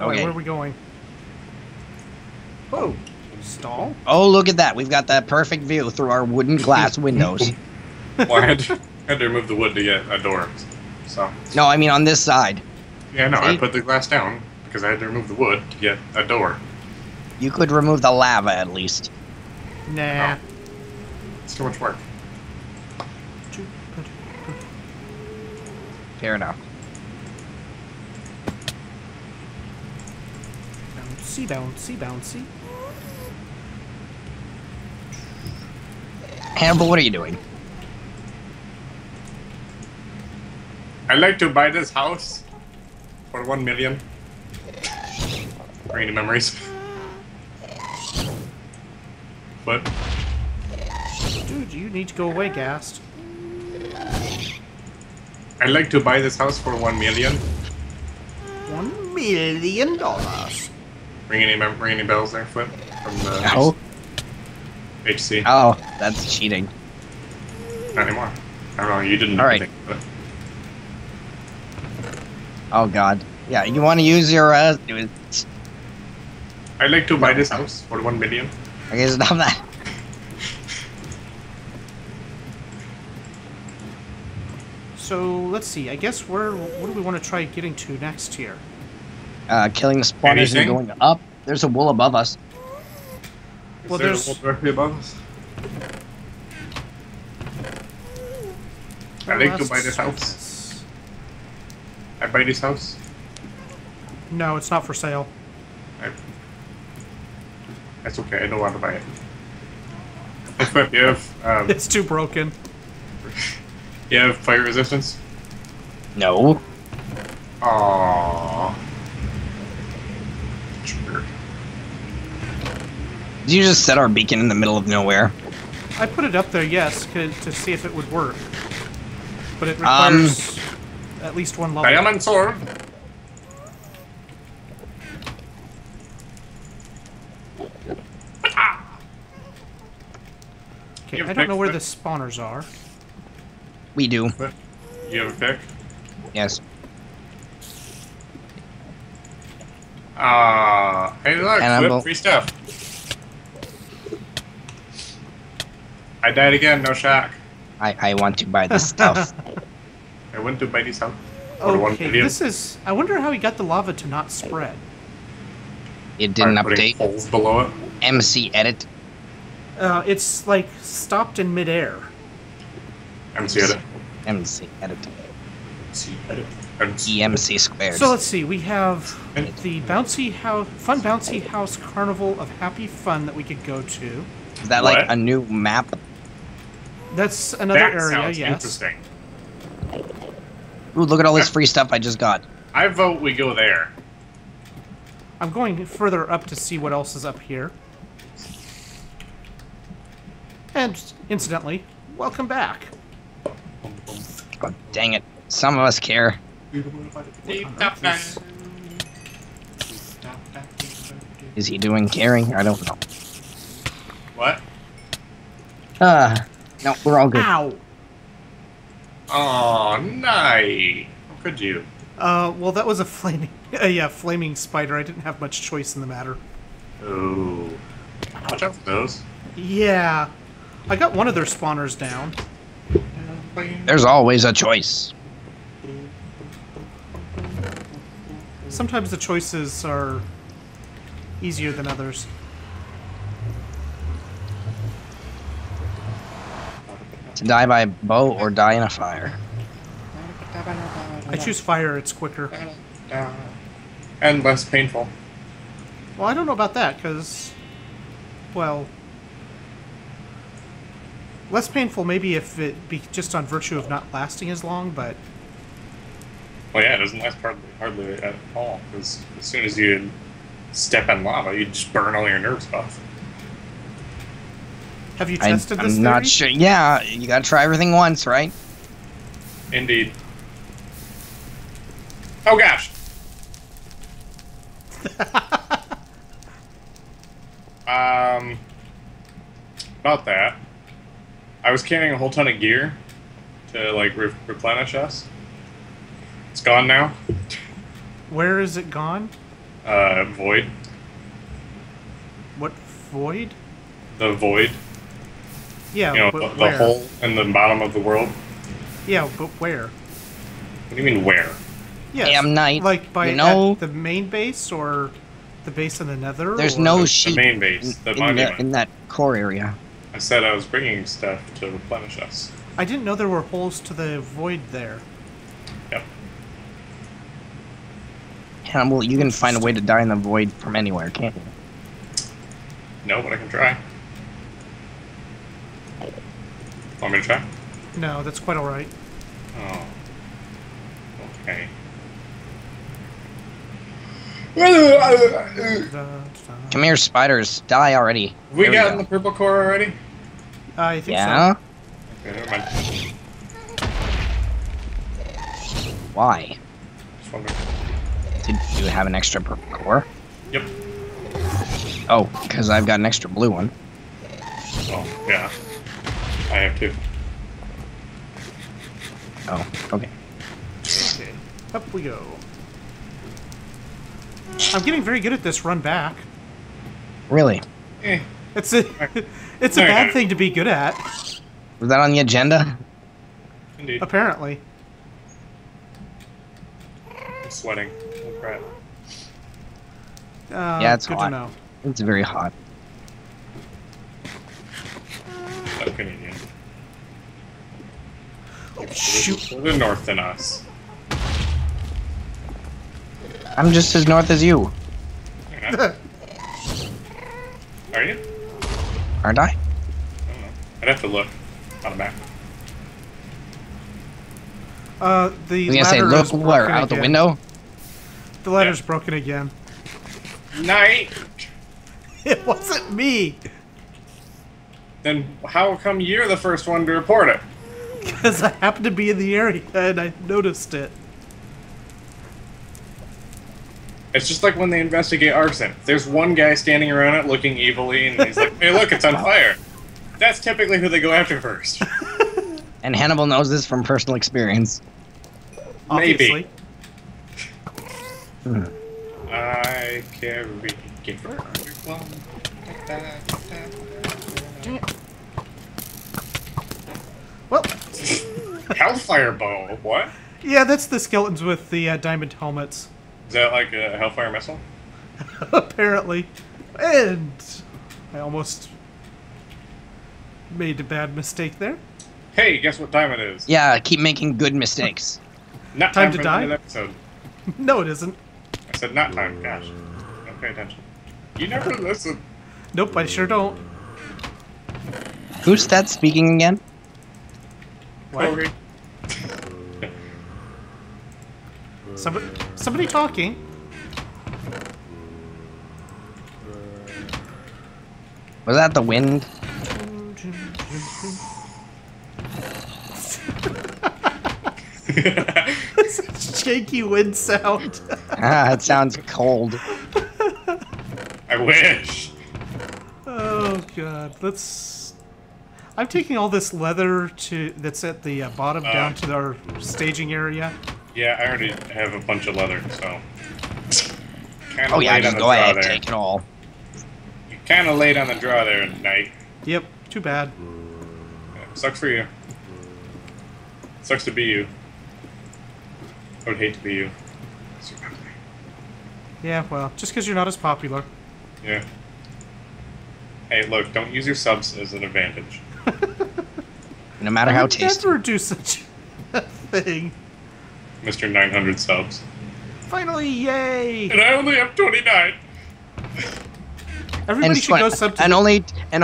Okay. Wait, where are we going? Oh, stall? Oh, look at that. We've got that perfect view through our wooden glass windows. Well, I had to remove the wood to get a door. So. No, I mean on this side. Yeah, no, see? I put the glass down because I had to remove the wood to get a door. You could remove the lava at least. Nah. No. It's too much work. Fair enough. Bouncy, bouncy, bouncy. Hannibal, what are you doing? I'd like to buy this house for 1 million. Rainy memories. But dude, you need to go away, Gast. I'd like to buy this house for 1 million. $1 million. Ring any bells there, Fwipp? From the no. HC. Oh, that's cheating. Not anymore. I don't know. You didn't. All right. Oh God. Yeah, you want to use your? I'd like to buy this house for 1 million. I guess not that. So let's see. I guess we're. What do we want to try getting to next here? Killing the spawners and going up. There's a wool above us. Well, there's a wool directly above us. I'd like to buy this house. I buy this house. No, it's not for sale. That's okay. I don't want to buy it. It's too broken. You have fire resistance? No. Aww. Sure. Did you just set our beacon in the middle of nowhere? I put it up there, yes, to see if it would work. But it requires at least one level. Diamond sword. Okay, I don't know where the spawners are. We do. You have a pick? Yes. Hey look, Flipped free stuff. I died again, no shock. I want to buy this stuff. I want to buy this stuff. Okay, this is... I wonder how he got the lava to not spread. It didn't update. Holes below it. MC edit. It's like stopped in midair. MC edit. MC edit. MC edit. EMC squared. So let's see, we have the bouncy house, fun bouncy house carnival of happy fun that we could go to. Is that like a new map? That's another area, yes. Interesting. Ooh, look at all this free stuff I just got. I vote we go there. I'm going further up to see what else is up here. And incidentally, welcome back. God dang it. Some of us care. Is he doing caring? I don't know. What? No, we're all good. Ow! Oh, nice. How could you? Well, that was a flaming, flaming spider. I didn't have much choice in the matter. Oh. Watch out for those. Yeah. I got one of their spawners down. There's always a choice. Sometimes the choices are easier than others. To die by bow or die in a fire. I choose fire, it's quicker. And less painful. Well, I don't know about that, because... Well... Less painful maybe if it be just on virtue of not lasting as long, but... Well, yeah, it doesn't last hardly at all, because as soon as you step in lava, you just burn all your nerves off. Have you tested this theory? I'm not sure. Yeah, you gotta try everything once, right? Indeed. Oh, gosh! About that, I was carrying a whole ton of gear to, like, replenish us. It's gone now. Where is it gone? Void. What void? The void. Yeah, you know, but the where? Hole in the bottom of the world. Yeah, but where? What do you mean where? Yeah, damn night. Like by the main base or the base in the Nether. There's no sheep. The main base, the monument in that core area. I said I was bringing stuff to replenish us. I didn't know there were holes to the void there. Yep. Yeah, well, you can find a way to die in the void from anywhere, can't you? No, but I can try. Want me to try? No, that's quite alright. Oh. Okay. Come here, spiders. Die already. We got in the purple core already? I think so. Yeah? Okay, never mind. Why? Just wondering. Did you have an extra purple core? Yep. Oh, because I've got an extra blue one. Oh, yeah. I have two. Oh, okay. Okay. Up we go. I'm getting very good at this run back. Really? Eh. It's a bad thing to be good at. Was that on the agenda? Indeed. Apparently. I'm sweating. Oh, crap. Yeah, it's good hot. To know. It's very hot. So Canadian. Oh, shoot. They're north than us. I'm just as north as you. Are you? Aren't I? I don't know. I'd have to look on the map. The ladder say, look, is broken where, out again. The window? The ladder's broken again. Night! It wasn't me! Then how come you're the first one to report it? Because I happened to be in the area and I noticed it. It's just like when they investigate arson. There's one guy standing around it looking evilly and he's like, hey look, it's on fire. That's typically who they go after first. And Hannibal knows this from personal experience. Obviously. Maybe. I can get for underclone. Well. Hellfire bow, what? Yeah, that's the skeletons with the diamond helmets. Is that like a Hellfire missile? Apparently. And I almost made a bad mistake there. Hey, guess what time it is? Yeah, I keep making good mistakes. Not time to die? Episode. No, it isn't. I said not time, gosh. Don't pay attention. You never listen. Nope, I sure don't. Who's that speaking again? What? Somebody talking. Was that the wind? It's a shaky wind sound. Ah, it sounds cold. I wish. Oh god, let's. I'm taking all this leather that's at the bottom down to our staging area. Yeah, I already have a bunch of leather, so. Kinda oh yeah, just go ahead and take it all. You're kind of late on the draw there at night. Yep, too bad. Yeah, sucks for you. Sucks to be you. I would hate to be you. Yeah, well, just because you're not as popular. Yeah. Hey, look, don't use your subs as an advantage. No matter how tasty. I would never do such a thing. Mr. 900 subs. Finally, yay! And I only have 29. Everybody should go sub to and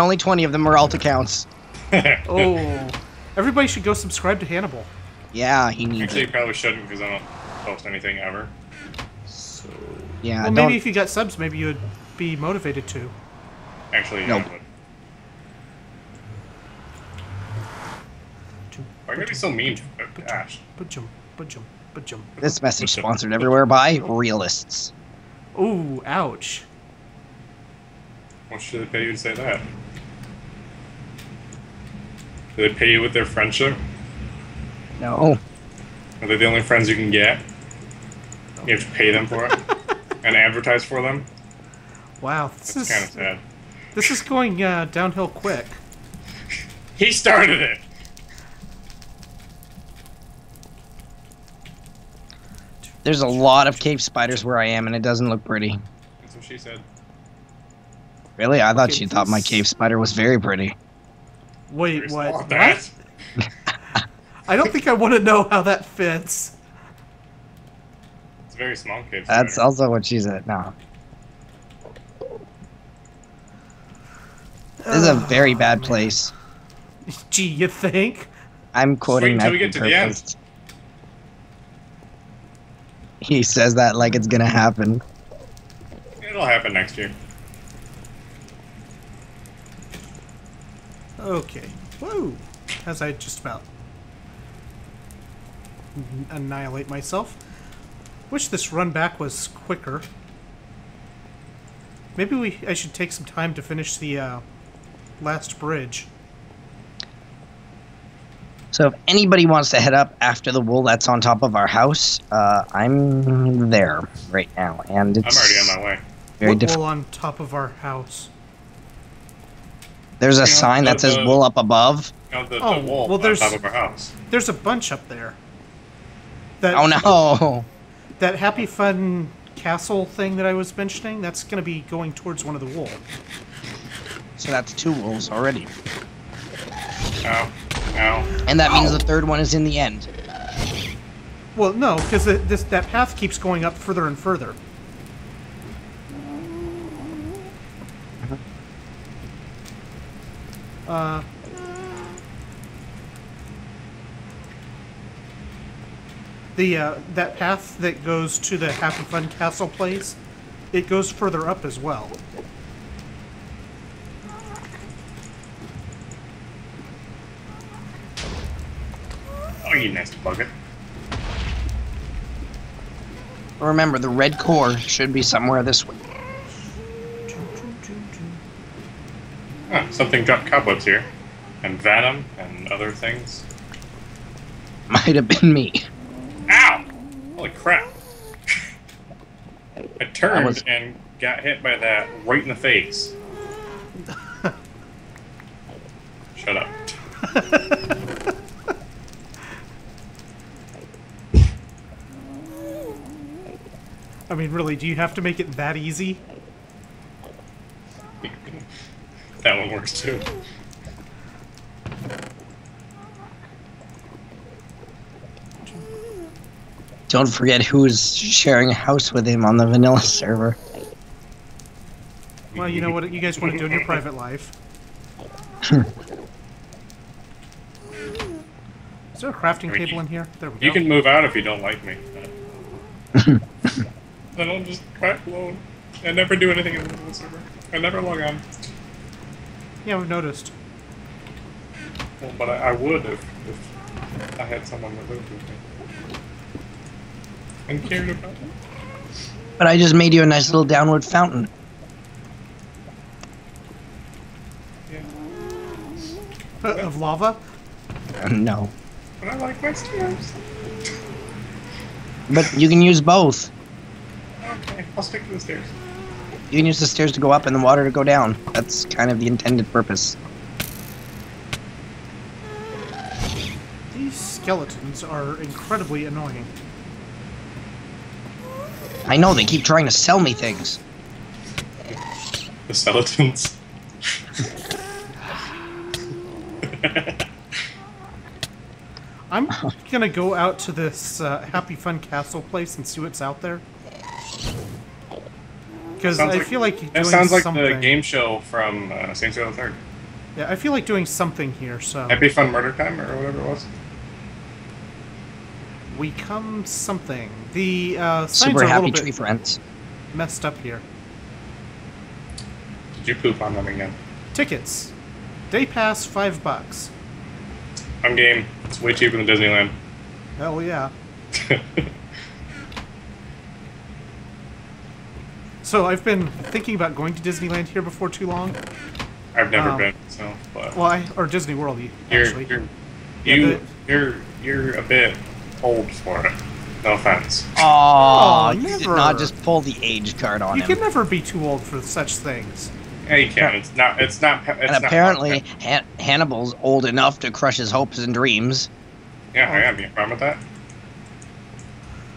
only 20 of them are alt accounts. Oh. Everybody should go subscribe to Hannibal. Yeah, he needs Actually, you probably shouldn't because I don't post anything ever. So... Yeah, well, maybe if you got subs, maybe you would be motivated to. Actually, no. Yeah, why are you going to be so mean to it? Gosh. This message sponsored everywhere by Realists. Ooh, ouch. What should they pay you to say that? Do they pay you with their friendship? No. Are they the only friends you can get? You have to pay them for it? and advertise for them. Wow, this is kind of sad. This is going downhill quick. He started it. There's a lot of cave spiders where I am, and it doesn't look pretty. That's what she said. Really? I thought she thought my cave spider was very pretty. Wait, what? That? I don't think I want to know how that fits. It's a very small cave spider. That's also what she said. No. This is a very bad place. Gee, you think? I'm quoting that. Wait until we get to the end. He says that like it's gonna happen. It'll happen next year. Okay. Whoa! As I just about annihilate myself. Wish this run back was quicker. Maybe I should take some time to finish the last bridge. So if anybody wants to head up after the wool that's on top of our house, I'm there right now, and it's I'm already on my way. Very difficult. Wool on top of our house. There's a sign that says wool up above. The wool on top of our house. There's a bunch up there. That, oh no! That happy fun castle thing that I was mentioning, that's going to be going towards one of the wool. So that's two wolves already. Oh. Ow. And that means the third one is in the end. Well, no, because that path keeps going up further and further. That path that goes to the Happy Fun Castle place, it goes further up as well. Oh, you nasty bugger. Remember, the red core should be somewhere this way. Huh, something dropped cobwebs here. And venom and other things. Might have been me. Ow! Holy crap. I turned and got hit by that right in the face. Shut up. I mean, really, do you have to make it that easy? That one works, too. Don't forget who's sharing a house with him on the vanilla server. Well, you know what you guys want to do in your private life. Is there a crafting table in here? There we go. You can move out if you don't like me. Then I'll just craft alone. I never do anything in the server. I never log on. Yeah, we've noticed. Well, but I would if I had someone that lived with me. And cared about me. But I just made you a nice little downward fountain. Yeah. Of lava? No. But I like my stairs. But you can use both. Okay, I'll stick to the stairs. You can use the stairs to go up and the water to go down. That's kind of the intended purpose. These skeletons are incredibly annoying. I know, they keep trying to sell me things. The skeletons. I'm gonna go out to this Happy Fun Castle place and see what's out there. Because I feel like doing something. That sounds like the game show from Saints Row the Third. Yeah, I feel like doing something here, so... Happy Fun Murder Time, or whatever it was? We come something. The signs are a little bit messed up here. Did you poop on them again? Tickets. Day pass, $5. I'm game. It's way cheaper than Disneyland. Hell yeah. So I've been thinking about going to Disneyland here before too long. I've never been, so. But or Disney World, actually. You're a bit old for it. No offense. Aww, you did not just pull the age card on him. You can never be too old for such things. Yeah, you can. It's not. Apparently, Hannibal's old enough to crush his hopes and dreams. Yeah, I have no problem with that.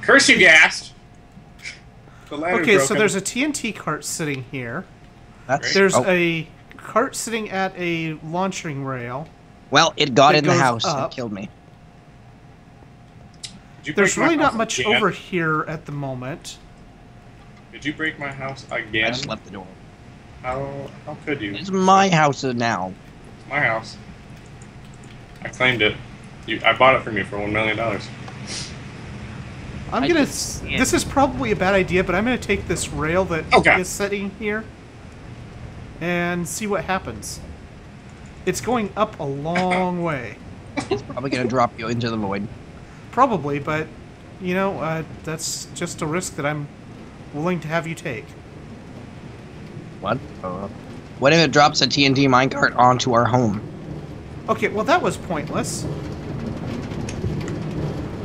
Curse you, Gast! The ladder's broken. So there's a TNT cart sitting here. There's a cart sitting at a launching rail. Well, it got in the house and killed me. There's really not much over here at the moment. Did you break my house again? I just left the door. How could you? It's my house now. It's my house. I claimed it. I bought it from you for $1 million. I'm gonna. This is probably a bad idea, but I'm gonna take this rail that is sitting here and see what happens. It's going up a long way. It's probably gonna drop you into the void. Probably, but you know that's just a risk that I'm willing to have you take. What? What if it drops a TNT minecart onto our home? Okay, well that was pointless.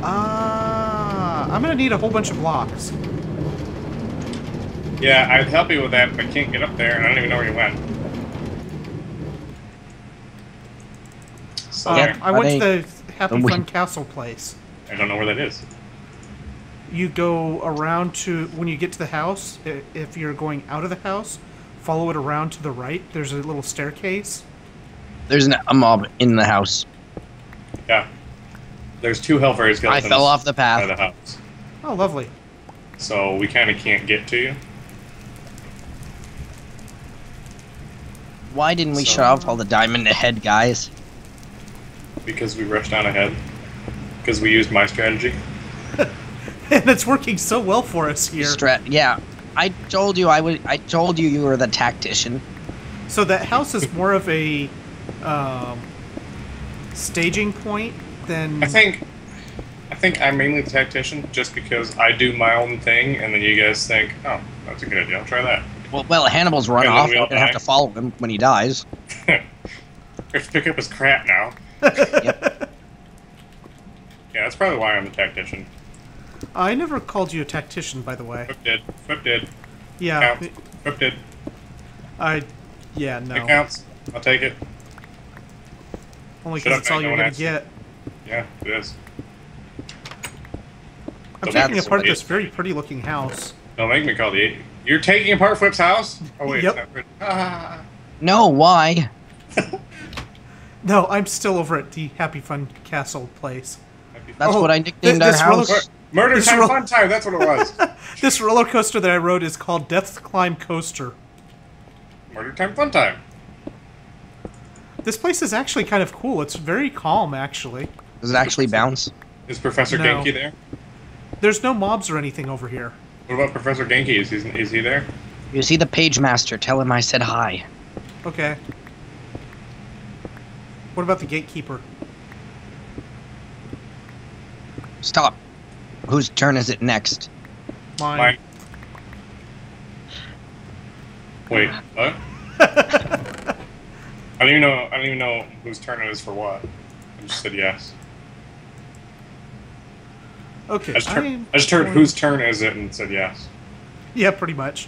I'm gonna need a whole bunch of blocks. Yeah, I'd help you with that, but I can't get up there, and I don't even know where you went. Sorry. I went to the Happy Fun Castle place. I don't know where that is. You go around to, when you get to the house, if you're going out of the house, follow it around to the right. There's a little staircase. There's a mob in the house. Yeah. There's two Hellfire skeletons. I fell off the path. By the house. Oh, lovely. So we kind of can't get to you. Why didn't we shut off all the diamond ahead, guys? Because we rushed on ahead. Because we used my strategy. And it's working so well for us here. Yeah. I told you I would. I told you you were the tactician. So that house is more of a staging point. Then I think I'm mainly the tactician just because I do my own thing, and then you guys think, oh, that's a good idea. I'll try that. Well, Hannibal's run off. We're gonna have to follow him when he dies. Let's pick up his crap now. Yep. Yeah, that's probably why I'm the tactician. I never called you a tactician, by the way. Fwipp did. Fwipp did. Yeah. Fwipp did. Yeah, no. It counts. I'll take it. Only because it's all you're going to get. Yeah, it is. I'm taking apart this very pretty looking house. Don't make me call the 8. You're taking apart Fwipp's house? Oh, wait. Yep. It's not No, why? No, I'm still over at the Happy Fun Castle place. That's what I nicknamed our house. Murder Time Fun Time, that's what it was. This roller coaster that I rode is called Death's Climb Coaster. Murder Time Fun Time. This place is actually kind of cool. It's very calm, actually. Does it actually bounce? Is Professor Genki there? There's no mobs or anything over here. What about Professor Genki? Is he there? You see the Page Master. Tell him I said hi. Okay. What about the Gatekeeper? Stop. Whose turn is it next? Mine. Wait, what? I don't even know whose turn it is for what. I just said yes. Okay. I just heard whose turn is it and said yes. Yeah, pretty much.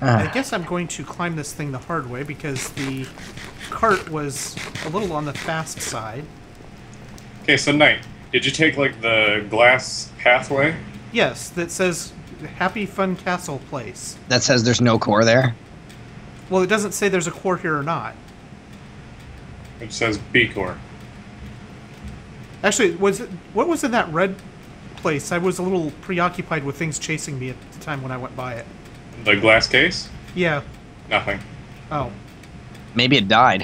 I guess I'm going to climb this thing the hard way because the cart was a little on the fast side. Okay, so Knight, did you take, like, the glass pathway? Yes, that says Happy Fun Castle Place. That says there's no core there? Well, it doesn't say there's a core here or not. It says B core. Actually, what was in that red place? I was a little preoccupied with things chasing me at the time when I went by it. The glass case? Yeah. Nothing. Oh. Maybe it died.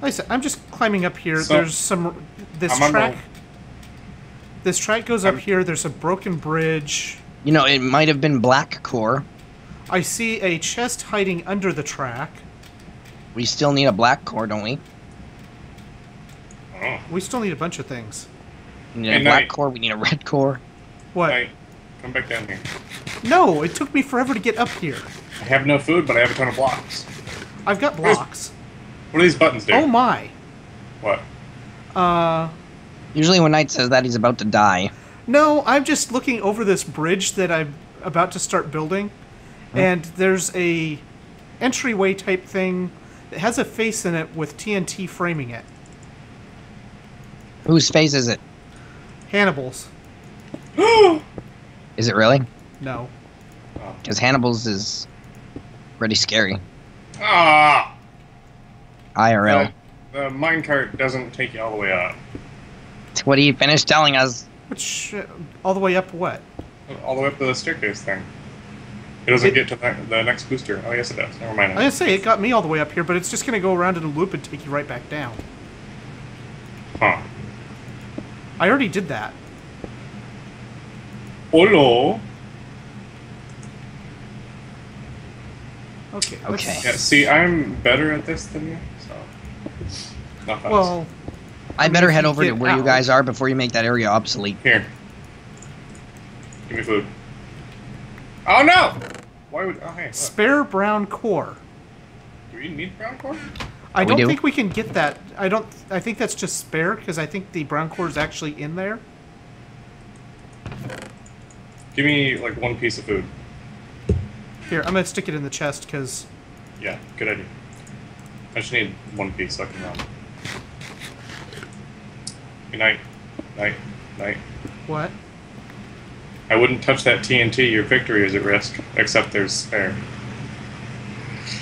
Like I said, I'm just climbing up here. So, there's some... This track goes up here. There's a broken bridge. You know, it might have been black core. I see a chest hiding under the track. We still need a black core, don't we? Oh. We still need a bunch of things. We need a black core. We need a red core. What? Come back down here. No, it took me forever to get up here. I have no food, but I have a ton of blocks. I've got blocks. What do these buttons do? Oh my! What? Usually when Knight says that, he's about to die. No, I'm just looking over this bridge that I'm about to start building, and there's a entryway type thing that has a face in it with TNT framing it. Whose face is it? Hannibal's. Is it really? No. Because Hannibal's is pretty scary. Ah! IRL. The minecart doesn't take you all the way up. What do you finish telling us? Which, all the way up what? All the way up to the staircase thing. It doesn't get to the next booster. Oh, yes it does. Never mind. I was going to say, it got me all the way up here, but it's just going to go around in a loop and take you right back down. Huh. I already did that. Hello. Okay. Okay. Yeah, see, I'm better at this than you, so... Not fast. Well... I better head over to where you guys are before you make that area obsolete. Here. Give me food. Oh no! Why would... Oh, hey, look. Spare brown core. Do we need brown core? I don't think we can get that. I don't... I think that's just spare, because I think the brown core is actually in there. Give me, like, one piece of food. Here, I'm going to stick it in the chest, because... Yeah, good idea. I just need one piece so I can run. Night. Night. Night. What? I wouldn't touch that TNT. Your victory is at risk. Except there's spare.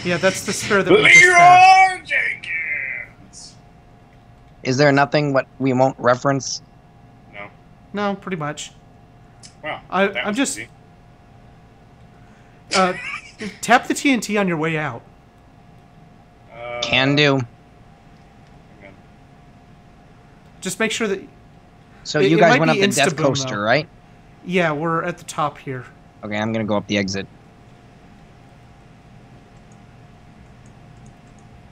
Yeah, that's the spare that we just had. Jenkins! Is there nothing what we won't reference? No. No, pretty much. Wow. I'm just... Easy. Tap the TNT on your way out. Can do. Just make sure that... So you guys went up the death coaster, right? Yeah, we're at the top here. Okay, I'm going to go up the exit.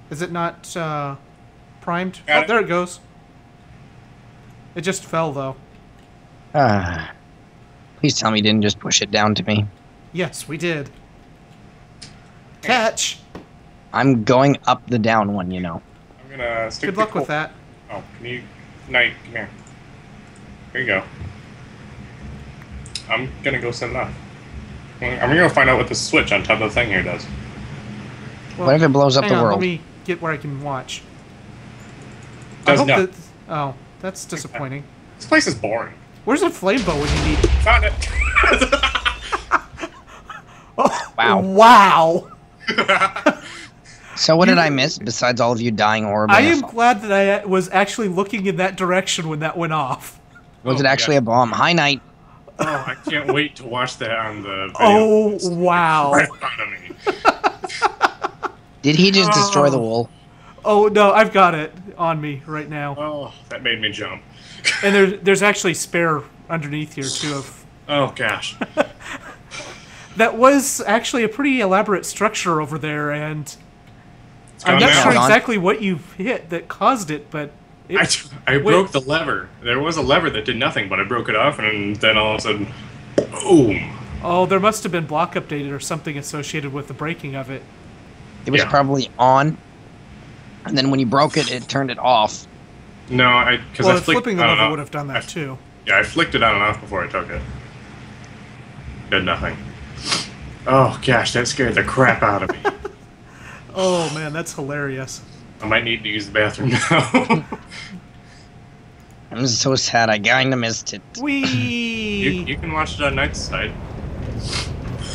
Is it not primed? Oh, there it goes. It just fell, though. Please tell me you didn't just push it down to me. Yes, we did. Catch! I'm going up the down one, you know. I'm going to stick. Good luck with that. Oh, can you... Knight, come here. Here you go. I'm gonna go send that. I'm gonna go find out what the switch on top of the thing here does. Well, what if it blows up the world? Let me get where I can watch. That, oh, that's disappointing. This place is boring. Where's the flame bow when you need it? Found it! Oh, wow. Wow! So what did I miss, besides all of you dying horribly? I am glad that I was actually looking in that direction when that went off. Was it actually a bomb? Hi, Knight. Oh, I can't wait to watch that on the video. Oh, wow. Right in front of me. Did he just destroy the wall? Oh, no, I've got it on me right now. Oh, that made me jump. And there's actually spare underneath here, too. Oh, gosh. That was actually a pretty elaborate structure over there, and... I'm not sure exactly what you hit that caused it, but... I broke the lever. There was a lever that did nothing, but I broke it off, and then all of a sudden, boom. Oh, there must have been block updated or something associated with the breaking of it. It was probably on, and then when you broke it, it turned it off. No, because I flicked it on and off. Well, flipping the lever would have done that, too. Yeah, I flicked it on and off before I took it. Did nothing. Oh, gosh, that scared the crap out of me. Oh, man, that's hilarious. I might need to use the bathroom now. I'm so sad. I kind of missed it. Whee! You can watch it on Knight's side.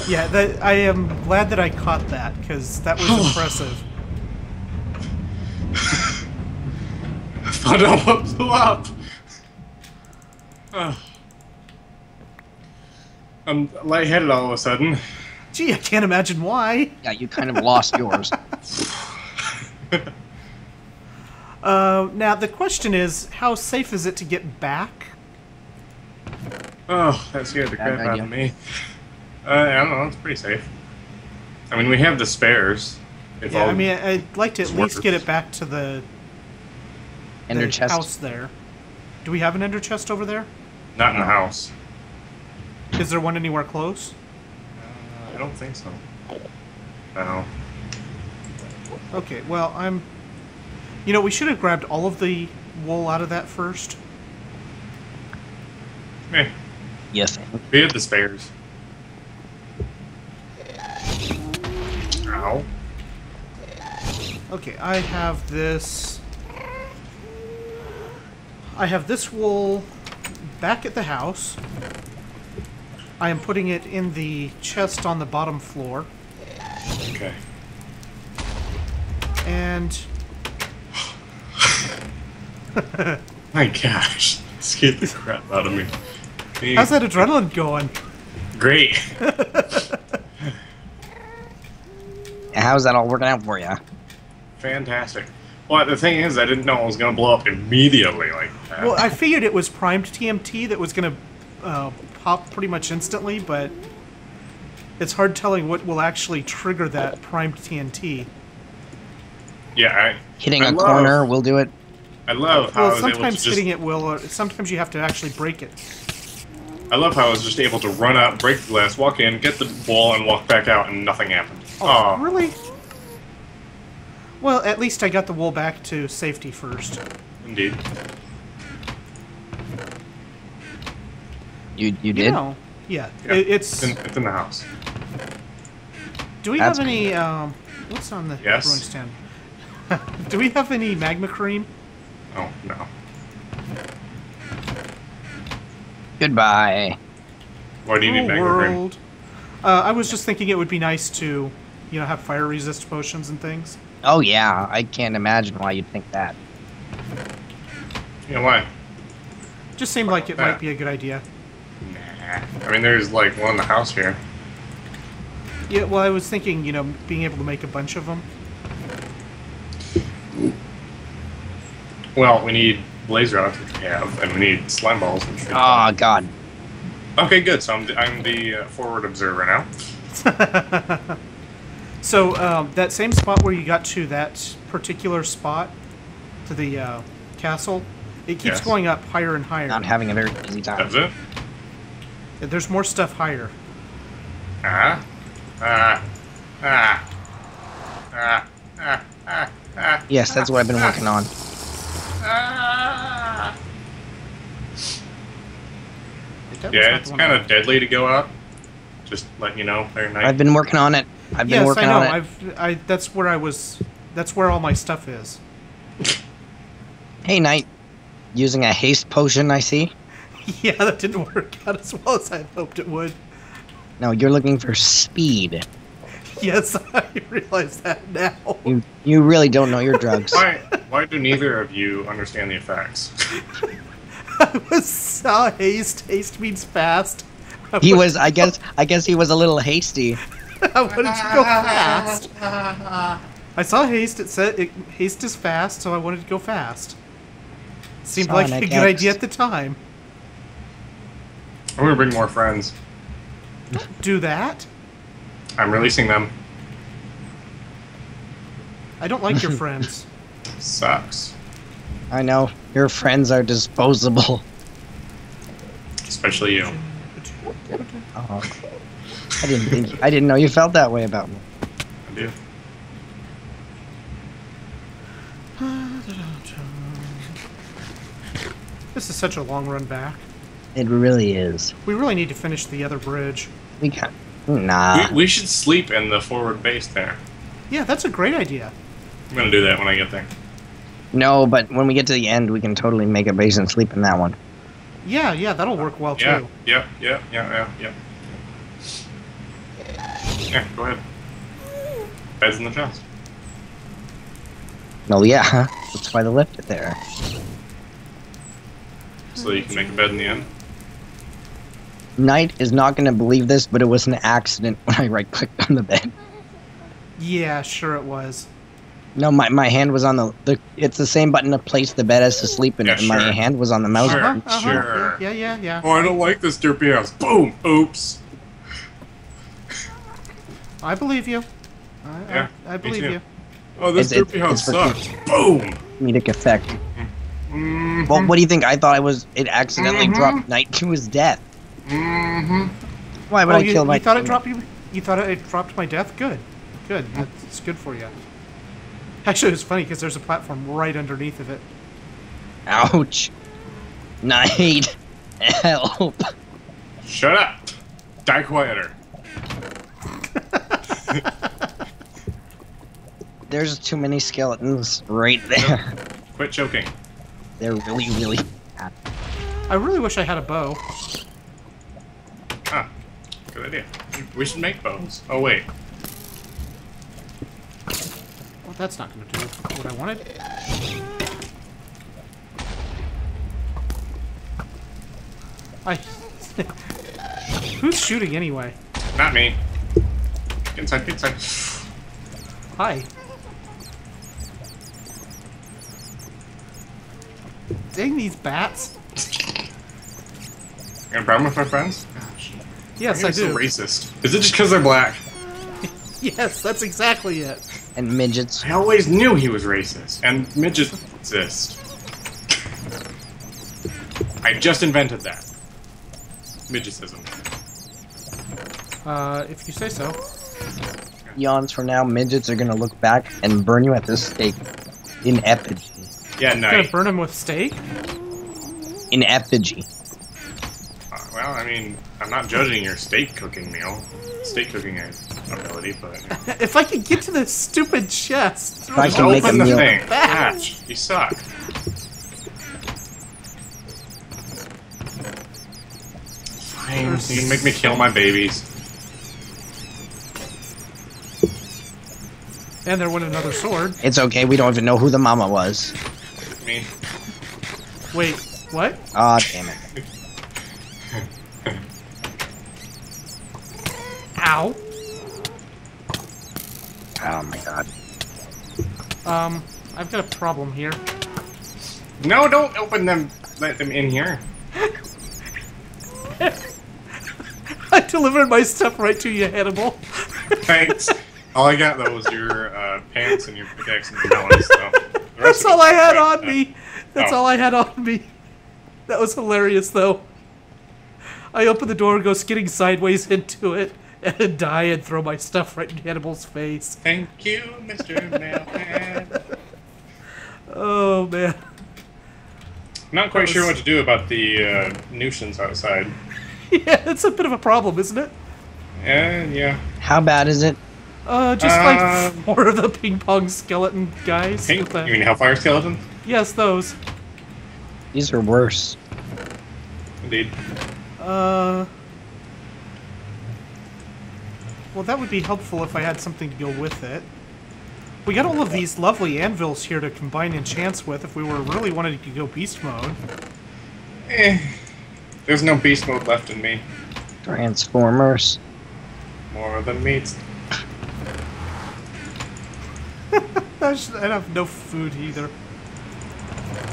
Yeah, I am glad that I caught that, because that was impressive. I found out what blew up. I'm lightheaded all of a sudden. Gee, I can't imagine why. Yeah, you kind of lost yours. Now, the question is, how safe is it to get back? Oh, that scared the crap out of me. I don't know, it's pretty safe. I mean, we have the spares. Yeah, I mean, I'd like to at least get it back to the house there. Do we have an ender chest over there? Not in the house. Is there one anywhere close? I don't think so. No. Okay, well, we should have grabbed all of the wool out of that first? Eh. Yes. We have the spares. Ow. Okay, I have this. I have this wool back at the house. I am putting it in the chest on the bottom floor. Okay. And... my gosh. Scared the crap out of me. Hey. How's that adrenaline going? Great. How's that all working out for you? Fantastic. Well, the thing is, I didn't know it was going to blow up immediately like that. Well, I figured it was primed TNT that was going to pop pretty much instantly, but it's hard telling what will actually trigger that primed TNT. Yeah, hitting a corner will do it. I love how sometimes you have to actually break it. I love how I was just able to run out, break the glass, walk in, get the ball, and walk back out, and nothing happened. Oh, really? Well, at least I got the wool back to safety first. Indeed. You did? You know, yeah. It's in the house. Do we have any... what's on the brewing stand? Do we have any magma cream? Oh, no. Goodbye. Why do you need magma cream? I was just thinking it would be nice to, you know, have fire resist potions and things. Oh, yeah. I can't imagine why you'd think that. Yeah, why? Just seemed like it might be a good idea. Nah. I mean, there's, like, one in the house here. Yeah, well, I was thinking, you know, being able to make a bunch of them. Well, we need blaze rods, which we have, and we need slime balls. Which we have. God. Okay, good. So I'm the forward observer now. So that same spot where you got to that particular spot, to the castle, it keeps going up higher and higher. Not having a very easy time. That's it? Yeah, there's more stuff higher. Yes, that's what I've been working on. Yeah, it's kind of deadly to go out. Just letting you know. I've been working on it. Yes, I know. That's where I was. That's where all my stuff is. Hey, Knight. Using a haste potion, I see. Yeah, that didn't work out as well as I hoped it would. No, you're looking for speed. Yes, I realize that now. You really don't know your drugs. Why do neither of you understand the effects? I was so haste means fast. I guess he was a little hasty. How did you go fast? I saw haste. It said haste is fast, so I wanted to go fast. Seemed like a good idea at the time. I'm gonna bring more friends. Do that. I'm releasing them. I don't like your friends. Sucks. I know. Your friends are disposable. Especially you. Oh, I didn't know you felt that way about me. I do. This is such a long run back. It really is. We really need to finish the other bridge. We got... Nah. We should sleep in the forward base there. Yeah, that's a great idea. I'm going to do that when I get there. No, but when we get to the end, we can totally make a base and sleep in that one. Yeah, yeah, that'll work well, too. Yeah, go ahead. Beds in the chest. Oh, yeah. That's why they left it there. So you can make a bed in the end? Knight is not going to believe this, but it was an accident when I right-clicked on the bed. Yeah, sure it was. No, my hand was on the... It's the same button to place the bed as to sleep in it, and my hand was on the mouse button. Sure. Yeah. Oh, I don't like this derpy house. Boom! Oops. I believe you. I believe you. Oh, this derpy house sucks. Boom! Comedic effect. Mm-hmm. Well, what do you think? I thought I was... It accidentally dropped Knight to his death. Mm-hmm. Why would I kill my... You thought it dropped my death? Good. Good. That's good for you. Actually, it's funny because there's a platform right underneath of it. Ouch. Need help. Shut up. Die quieter. There's too many skeletons right there. Nope. Quit choking. They're really, really bad. I really wish I had a bow. Ah, good idea. We should make bows. Oh, wait. Well, that's not going to do what I wanted. Who's shooting anyway? Not me. Inside, inside. Hi. Dang these bats! You got a problem with my friends? Gosh. Yes, I do. So racist. Is it just because they're black? Yes, that's exactly it. And midgets. I always knew he was racist. And midgets exist. I just invented that. Midgetism. If you say so. Eons from now, midgets are gonna look back and burn you at the stake in effigy. Yeah, no. Gonna burn him with steak? In effigy. Well, I mean, I'm not judging your steak cooking meal. Steak cooking ability, but... If I could get to this stupid chest... If I can make a meal. Patch, you suck. Fine. You can make me kill my babies. And there went another sword. It's okay, we don't even know who the mama was. Me. Wait, what? Aw, damn it. Ow. Oh my god. I've got a problem here. No, don't open them. Let them in here. I delivered my stuff right to you, Hannibal. Thanks. All I got, though, was your pants and your pickaxe and your balance, so... That's all I had on me! That's all I had on me. That was hilarious, though. I open the door, go skidding sideways into it, and die and throw my stuff right in Hannibal's face. Thank you, Mr. Mailman. Oh, man. I'm not quite sure what to do about the nuisance outside. Yeah, it's a bit of a problem, isn't it? Yeah. How bad is it? Just like 4 of the ping pong skeleton guys. You mean Hellfire skeleton? Yes, those. These are worse. Indeed. Well, that would be helpful if I had something to go with it. We got all of these lovely anvils here to combine enchants with if we were really wanted to go beast mode. There's no beast mode left in me. Transformers. More than meets. I have no food either.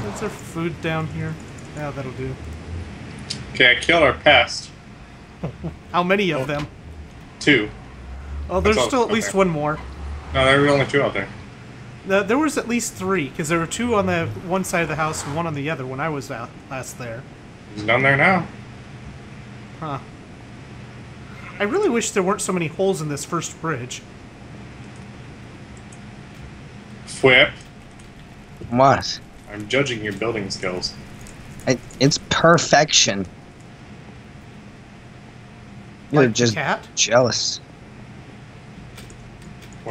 Is there food down here? Yeah, that'll do. Okay, I killed our pest. How many of them? 2. Oh, there's still at least 1 more. No, there were only 2 out there. There was at least 3, because there were 2 on the one side of the house and 1 on the other when I was out last there. There's none there now. Huh. I really wish there weren't so many holes in this first bridge. Fwipp. What? I'm judging your building skills. It's perfection. You're just jealous.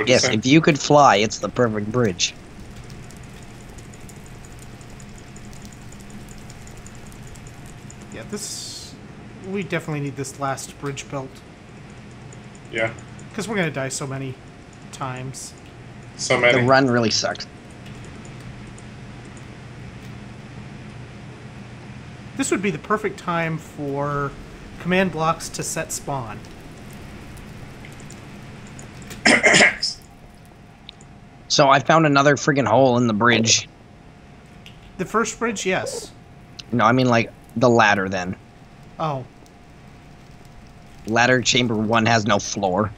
Yes, if you could fly, it's the perfect bridge. Yeah, this... We definitely need this last bridge built. Yeah. Because we're going to die so many times. So many. The run really sucks. This would be the perfect time for command blocks to set spawn. So I found another friggin' hole in the bridge. The first bridge, yes. No, I mean like the ladder then. Oh. Ladder chamber 1 has no floor.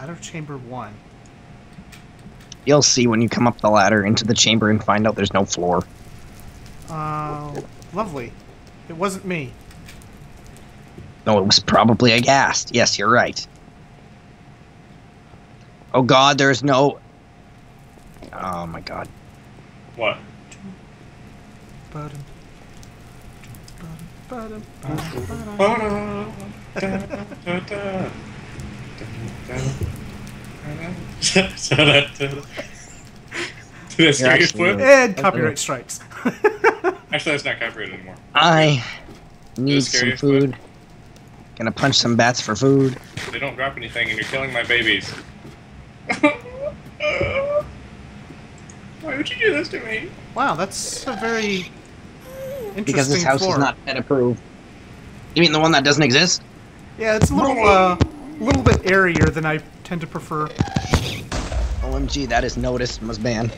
Ladder chamber 1. You'll see when you come up the ladder into the chamber and find out there's no floor. Lovely. It wasn't me. No, it was probably a ghast. Yes, you're right. Oh god, there's no... Oh my god. What? And copyright strikes. Actually, that's not copyrighted anymore. I need some food. Gonna punch some bats for food. They don't drop anything, and you're killing my babies. Why would you do this to me? Wow, that's a very interesting Because this house floor. Is not pet approved. You mean the one that doesn't exist? Yeah, it's a little bit airier than I tend to prefer. OMG, that is noticed. Must ban.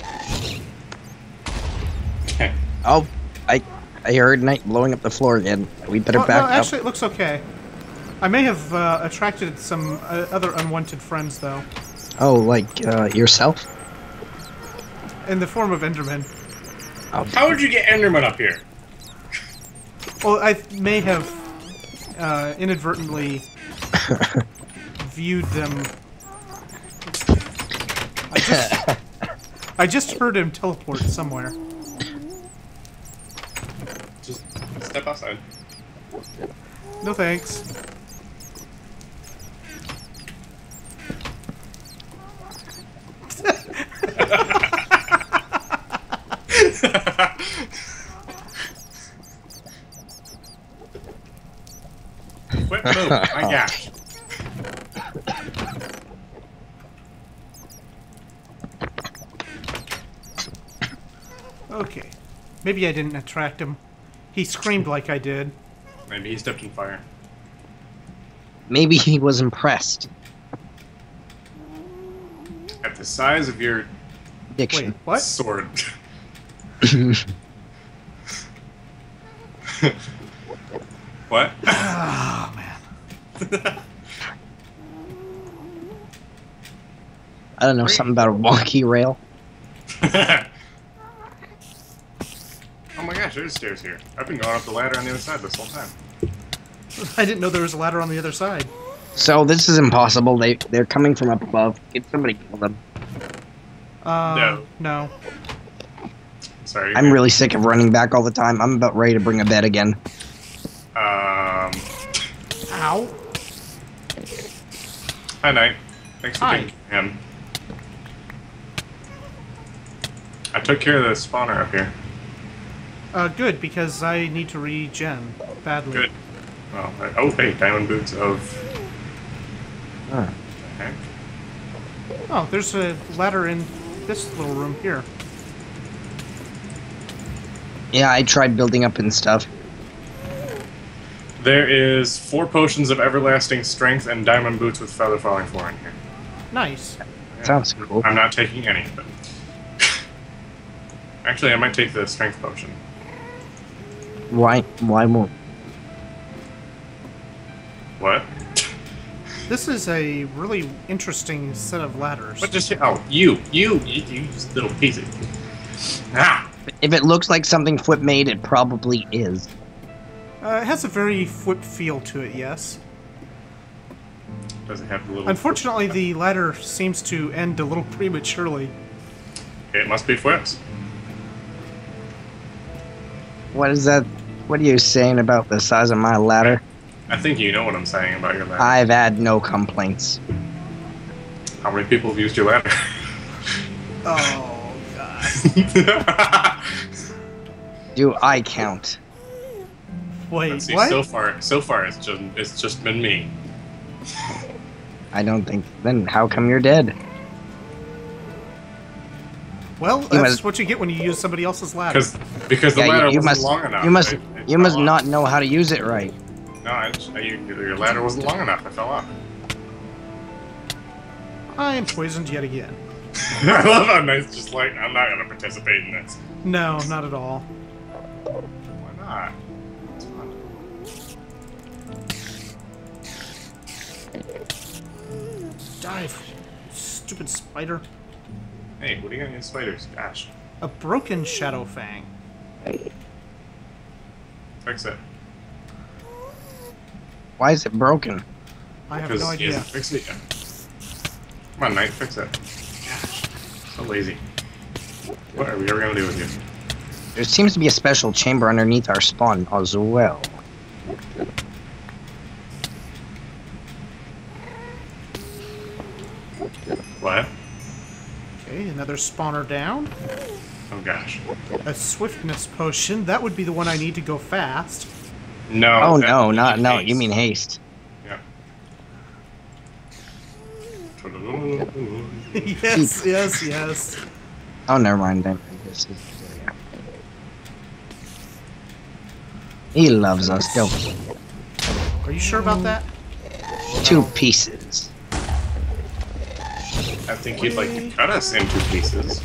Oh, I heard Knight blowing up the floor again. We better back up. No, actually, it looks okay. I may have attracted some other unwanted friends, though. Oh, like yourself? In the form of Enderman. Oh. How would you get Enderman up here? Well, I may have inadvertently viewed them. I just heard him teleport somewhere. Just step outside. No thanks. Quick move, my gosh. Okay. Maybe I didn't attract him. He screamed like I did. Maybe he stepped in fire. Maybe he was impressed. At the size of your... Diction. Wait, what? Sword. What? Oh, man. I don't know, something about a wonky rail. Oh my gosh, there's stairs here. I've been going up the ladder on the other side this whole time. I didn't know there was a ladder on the other side. So this is impossible. They're coming from up above. Get somebody kill them. No. Sorry. I'm really sick of running back all the time. I'm about ready to bring a bed again. Ow. Hi, Knight. Thanks for taking him. I took care of the spawner up here. Good, because I need to regen badly. Good. Well, oh, hey, diamond boots of... Huh. Okay. Oh, there's a ladder in this little room here. Yeah, I tried building up and stuff. There is 4 potions of everlasting strength and diamond boots with feather falling floor in here. Nice. Yeah. Sounds cool. I'm not taking any, but... Actually, I might take the strength potion. Why won't? What? This is a really interesting set of ladders. But just you little piece of If it looks like something Fwipp made, it probably is. It has a very Fwipp feel to it, yes. Doesn't have the little. Unfortunately, the ladder seems to end a little prematurely. It must be Fwipp's. What is that? What are you saying about the size of my ladder? I think you know what I'm saying about your ladder. I've had no complaints. How many people have used your ladder? Oh, God. Do I count? Wait, let's see, what? So far, it's just been me. I don't think. Then how come you're dead? Well, that's what you get when you use somebody else's ladder. Because the ladder wasn't long enough. You must not know how to use it right. No, your ladder wasn't long enough. I fell off. I am poisoned yet again. I love how Knight's just like, I'm not going to participate in this. No, not at all. Why not? It's fun. Dive, stupid spider. Hey, what are you going to get spiders? Gosh. A broken shadow fang. Fix it. Why is it broken? I have no idea. Fix it. Come on, Knight, fix it. Gosh, so lazy. What are we ever going to do with you? There seems to be a special chamber underneath our spawn as well. What? Okay, another spawner down. Oh gosh. A swiftness potion. That would be the one I need to go fast. No. Oh no, not no. You mean haste. Yeah. Yes, yes, yes. Oh, never mind then. He loves us, don't he? Are you sure about that? Two pieces. I think he'd like to cut us into pieces.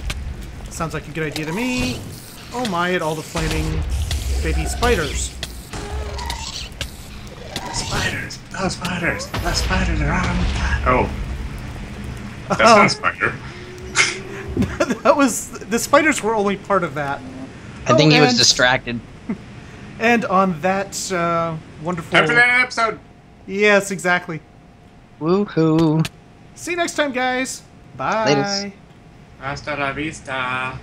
Sounds like a good idea to me. Oh my, at all the flaming baby spiders. Spiders! Those spiders! Those spiders are on! Oh. That's not a spider. That was... The spiders were only part of that. I think he was distracted. And on that wonderful... Time for that episode! Yes, exactly. Woohoo! See you next time, guys! Bye! Latest. Hasta la vista!